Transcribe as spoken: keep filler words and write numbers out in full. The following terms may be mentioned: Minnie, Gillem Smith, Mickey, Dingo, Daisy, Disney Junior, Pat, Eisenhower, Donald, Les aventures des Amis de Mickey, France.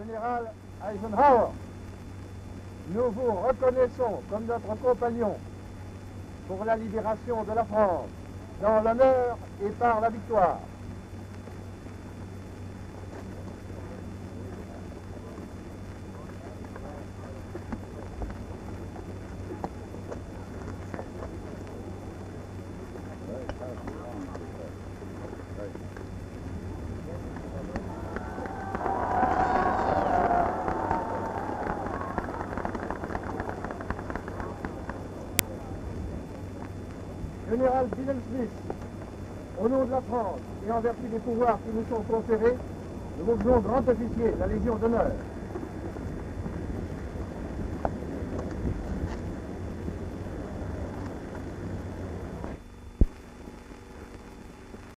Général Eisenhower, nous vous reconnaissons comme notre compagnon pour la libération de la France, dans l'honneur et par la victoire. Général Gillem Smith, au nom de la France et en vertu des pouvoirs qui nous sont conférés, nous vous faisons grand officier de la Légion d'honneur.